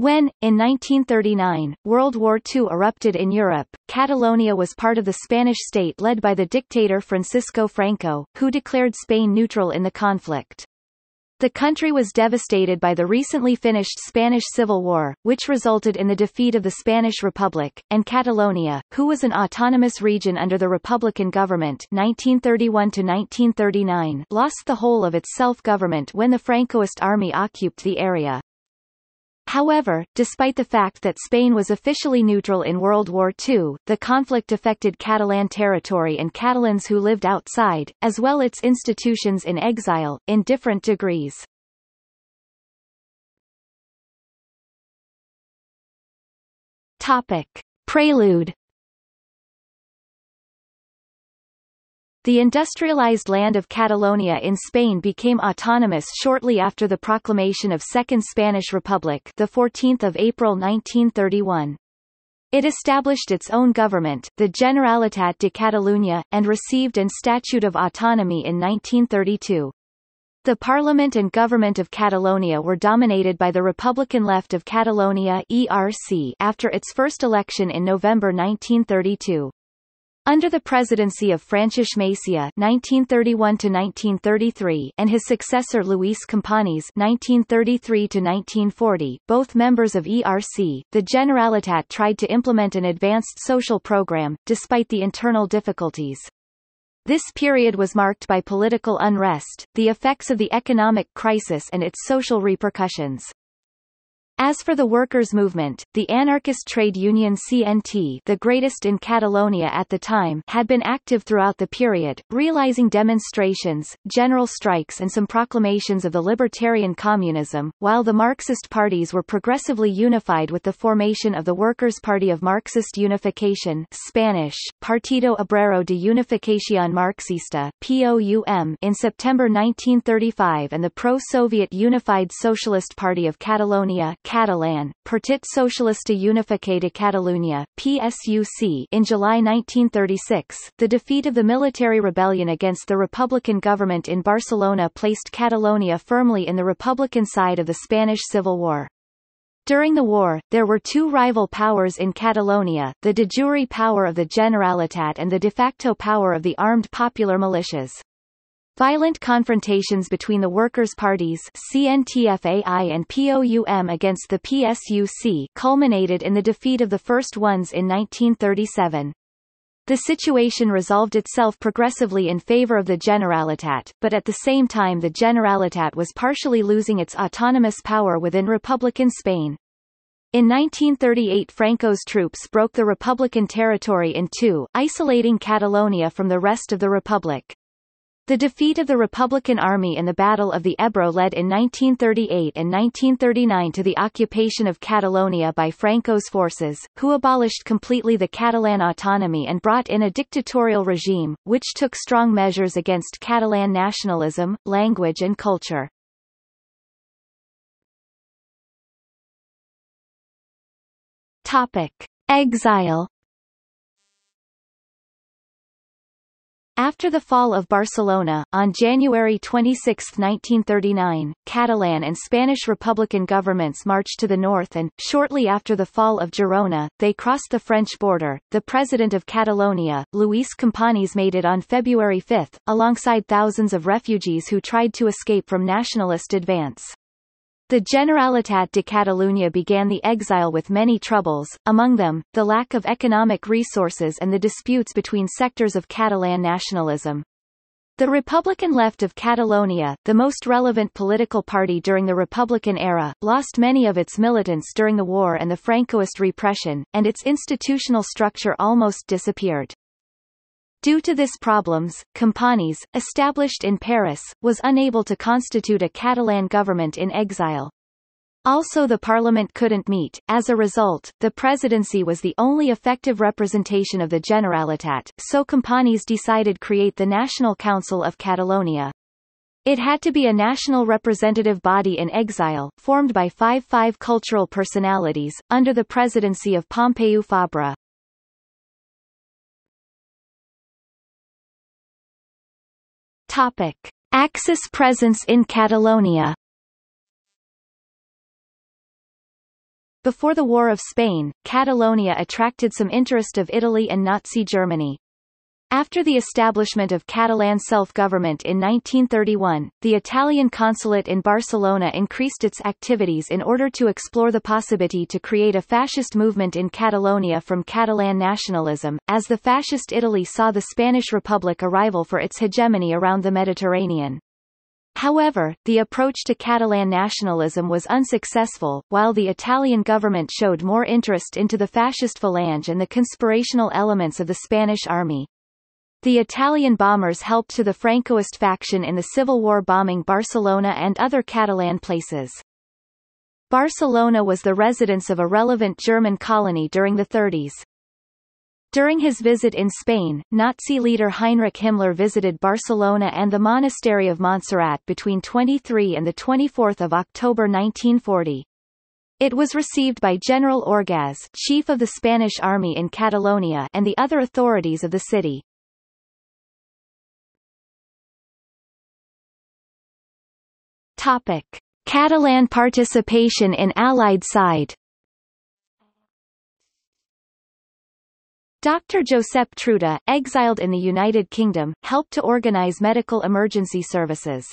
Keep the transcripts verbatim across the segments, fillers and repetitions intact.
When, in nineteen thirty-nine, World War Two erupted in Europe, Catalonia was part of the Spanish state led by the dictator Francisco Franco, who declared Spain neutral in the conflict. The country was devastated by the recently finished Spanish Civil War, which resulted in the defeat of the Spanish Republic, and Catalonia, who was an autonomous region under the Republican government nineteen thirty-one to nineteen thirty-nine, lost the whole of its self-government when the Francoist army occupied the area. However, despite the fact that Spain was officially neutral in World War Two, the conflict affected Catalan territory and Catalans who lived outside, as well its institutions in exile, in different degrees. Topic. Prelude. The industrialized land of Catalonia in Spain became autonomous shortly after the proclamation of Second Spanish Republic, the fourteenth of April nineteen thirty-one. It established its own government, the Generalitat de Catalunya, and received an Statute of Autonomy in nineteen thirty-two. The Parliament and government of Catalonia were dominated by the Republican Left of Catalonia (E R C) after its first election in November nineteen thirty-two. Under the presidency of Francesc Macià (nineteen thirty-one to nineteen thirty-three) and his successor Luis Companys (nineteen thirty-three to nineteen forty), both members of E R C, the Generalitat tried to implement an advanced social program, despite the internal difficulties. This period was marked by political unrest, the effects of the economic crisis and its social repercussions. As for the workers' movement, the anarchist trade union C N T, the greatest in Catalonia at the time, had been active throughout the period, realizing demonstrations, general strikes and some proclamations of the libertarian communism, while the Marxist parties were progressively unified with the formation of the Workers' Party of Marxist Unification (Spanish: Partido Obrero de Unificación Marxista, P O U M) in September nineteen thirty-five and the pro-Soviet Unified Socialist Party of Catalonia Catalan, Partit Socialista Unificat de Catalunya, P S U C in July nineteen thirty-six. The defeat of the military rebellion against the Republican government in Barcelona placed Catalonia firmly in the Republican side of the Spanish Civil War. During the war, there were two rival powers in Catalonia, the de jure power of the Generalitat and the de facto power of the armed popular militias. Violent confrontations between the workers' parties C N T F A I and P O U M against the P S U C culminated in the defeat of the first ones in nineteen thirty-seven. The situation resolved itself progressively in favor of the Generalitat, but at the same time the Generalitat was partially losing its autonomous power within Republican Spain. In nineteen thirty-eight, Franco's troops broke the Republican territory in two, isolating Catalonia from the rest of the Republic. The defeat of the Republican army in the Battle of the Ebro led in nineteen thirty-eight and nineteen thirty-nine to the occupation of Catalonia by Franco's forces, who abolished completely the Catalan autonomy and brought in a dictatorial regime, which took strong measures against Catalan nationalism, language and culture. Topic: Exile. After the fall of Barcelona, on January twenty-sixth nineteen thirty-nine, Catalan and Spanish Republican governments marched to the north and, shortly after the fall of Girona, they crossed the French border. The president of Catalonia, Luis Companys, made it on February fifth, alongside thousands of refugees who tried to escape from nationalist advance. The Generalitat de Catalunya began the exile with many troubles, among them, the lack of economic resources and the disputes between sectors of Catalan nationalism. The Republican Left of Catalonia, the most relevant political party during the Republican era, lost many of its militants during the war and the Francoist repression, and its institutional structure almost disappeared. Due to these problems, Companys, established in Paris, was unable to constitute a Catalan government in exile. Also, the parliament couldn't meet. As a result, the presidency was the only effective representation of the Generalitat, so Companys decided to create the National Council of Catalonia. It had to be a national representative body in exile, formed by five five cultural personalities, under the presidency of Pompeu Fabra. Topic: Axis presence in Catalonia. Before the War of Spain, Catalonia attracted some interest of Italy and Nazi Germany. After the establishment of Catalan self-government in nineteen thirty-one, the Italian consulate in Barcelona increased its activities in order to explore the possibility to create a fascist movement in Catalonia from Catalan nationalism, as the fascist Italy saw the Spanish Republic a rival for its hegemony around the Mediterranean. However, the approach to Catalan nationalism was unsuccessful, while the Italian government showed more interest into the fascist Falange and the conspirational elements of the Spanish army. The Italian bombers helped to the Francoist faction in the Civil War, bombing Barcelona and other Catalan places. Barcelona was the residence of a relevant German colony during the thirties. During his visit in Spain, Nazi leader Heinrich Himmler visited Barcelona and the Monastery of Montserrat between the twenty-third and the twenty-fourth of October nineteen forty. It was received by General Orgaz, chief of the Spanish army in Catalonia, and the other authorities of the city. Topic: Catalan participation in Allied side. Doctor Josep Truda, exiled in the United Kingdom, helped to organize medical emergency services.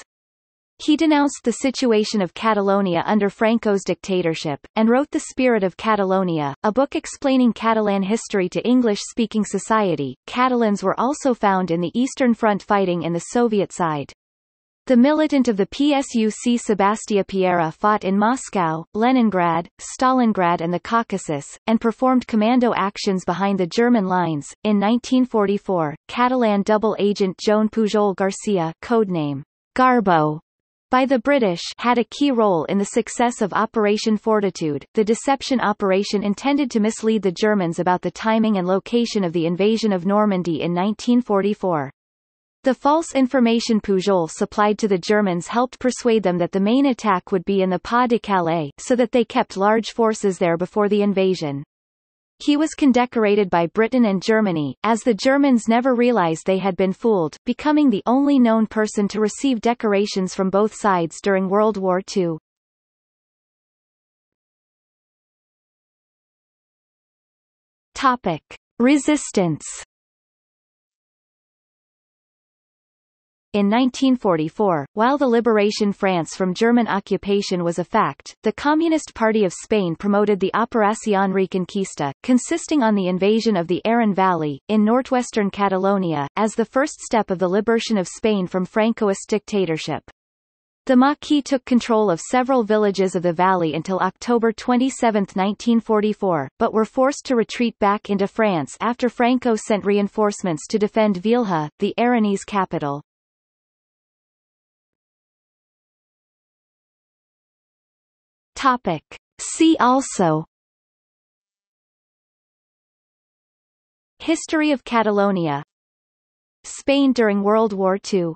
He denounced the situation of Catalonia under Franco's dictatorship, and wrote The Spirit of Catalonia, a book explaining Catalan history to English-speaking society. Catalans were also found in the Eastern Front fighting in the Soviet side. The militant of the P S U C Sebastia Piera fought in Moscow, Leningrad, Stalingrad, and the Caucasus, and performed commando actions behind the German lines. In nineteen forty-four, Catalan double agent Joan Pujol Garcia, codename Garbo, by the British, had a key role in the success of Operation Fortitude, the deception operation intended to mislead the Germans about the timing and location of the invasion of Normandy in nineteen forty-four. The false information Pujol supplied to the Germans helped persuade them that the main attack would be in the Pas de Calais, so that they kept large forces there before the invasion. He was condecorated by Britain and Germany, as the Germans never realized they had been fooled, becoming the only known person to receive decorations from both sides during World War Two. Topic: Resistance. In nineteen forty-four, while the liberation France from German occupation was a fact, the Communist Party of Spain promoted the Operación Reconquista, consisting on the invasion of the Aran Valley, in northwestern Catalonia, as the first step of the liberation of Spain from Francoist dictatorship. The Maquis took control of several villages of the valley until October twenty-seventh nineteen forty-four, but were forced to retreat back into France after Franco sent reinforcements to defend Vielha, the Aranese capital. Topic: See also: History of Catalonia, Spain during World War Two.